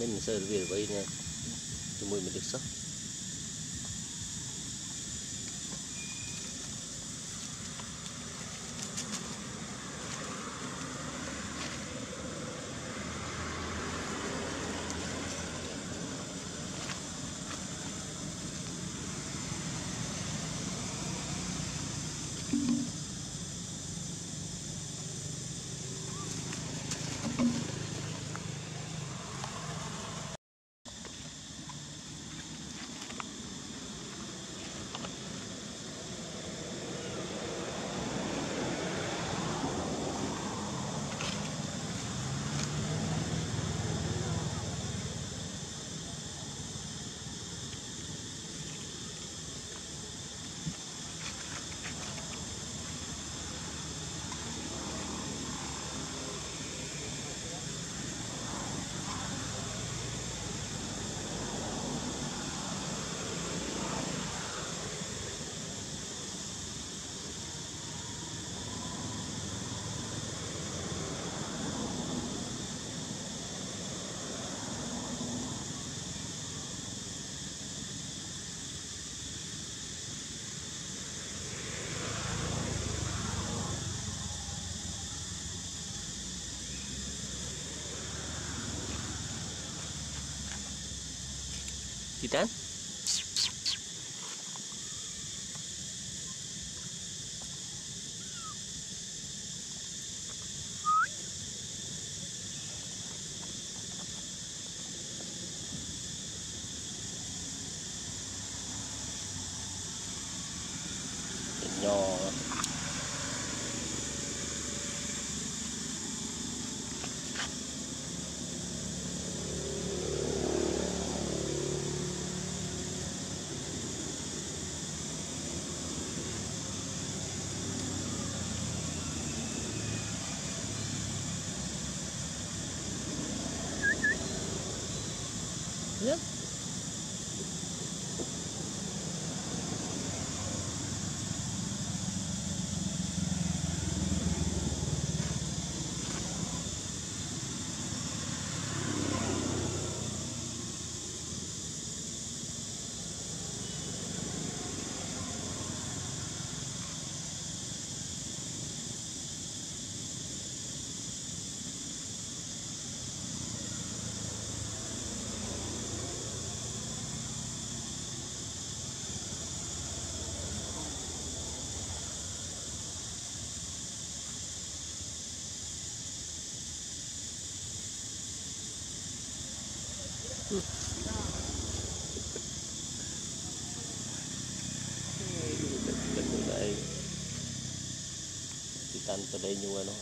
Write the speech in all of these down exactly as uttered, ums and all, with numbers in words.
nên mình sẽ về với nha, thì mùi mình được sốc. Kita nyo. Yep. Hãy subscribe cho kênh Titan Today như vậy nó.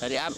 Ready up.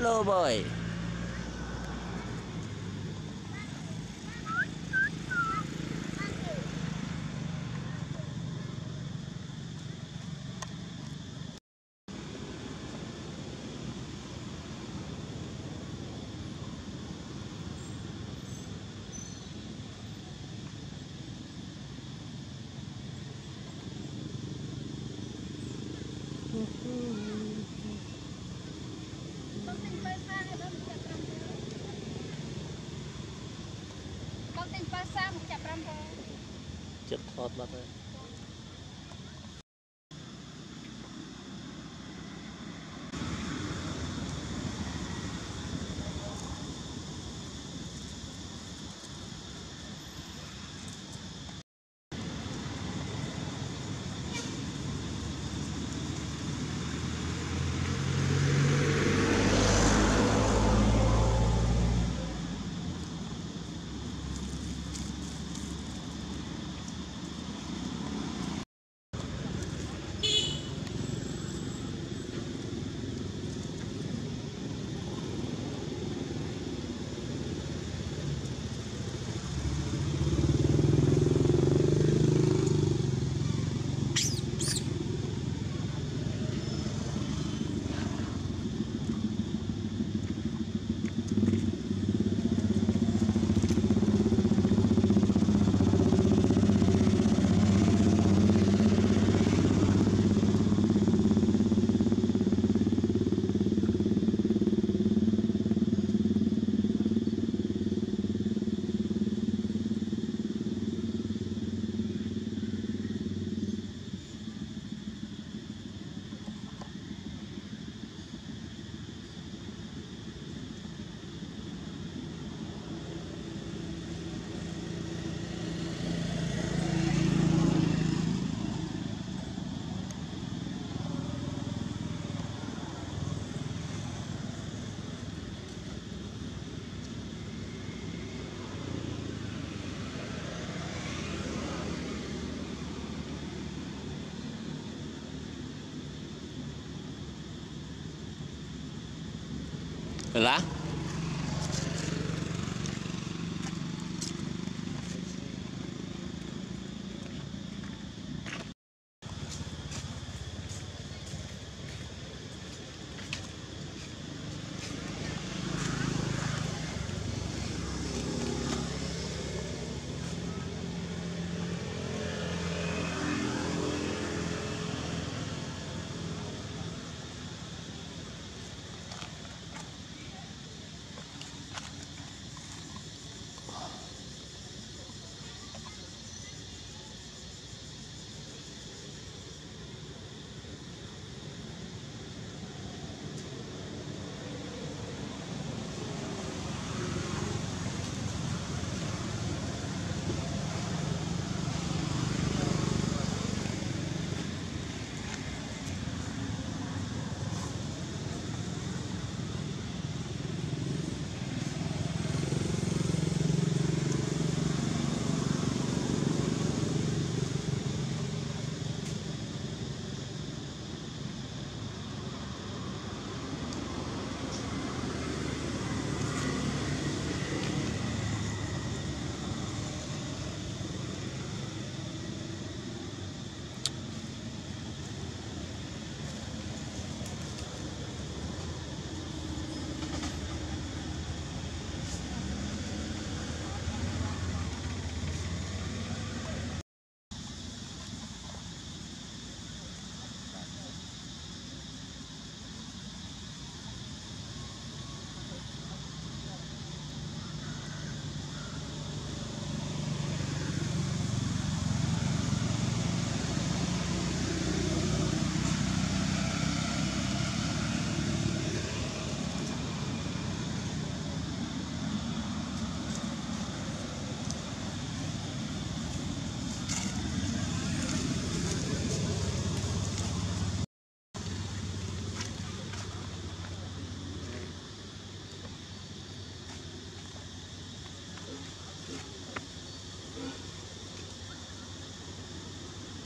Hello boy. Hãy subscribe cho kênh Ghiền Mì Gõ để không bỏ lỡ những video hấp dẫn. Chật thọt mặt rồi. Lá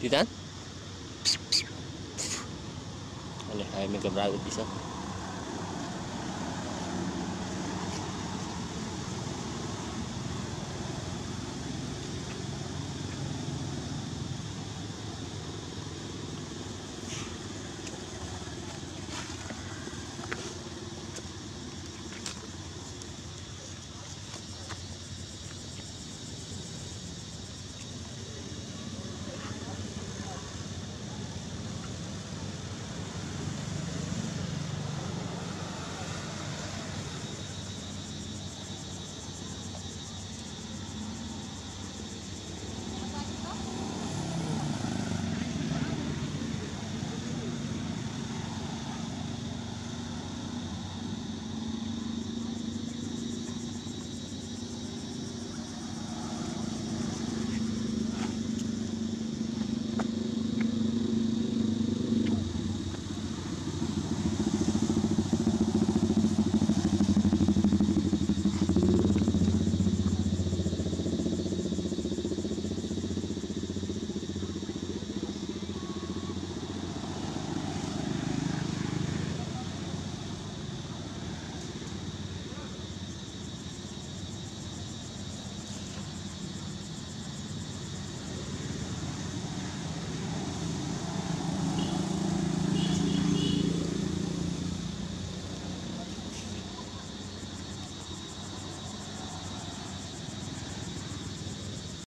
Tidak? Aneh, ayam yang keberapa bisa.